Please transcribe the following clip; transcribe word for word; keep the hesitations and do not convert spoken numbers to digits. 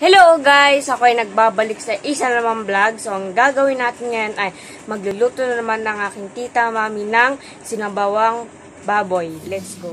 Hello guys! Ako ay nagbabalik sa isa namang vlog. So, ang gagawin natin ngayon ay magluluto na naman ng aking tita, mami, ng sinabawang baboy. Let's go!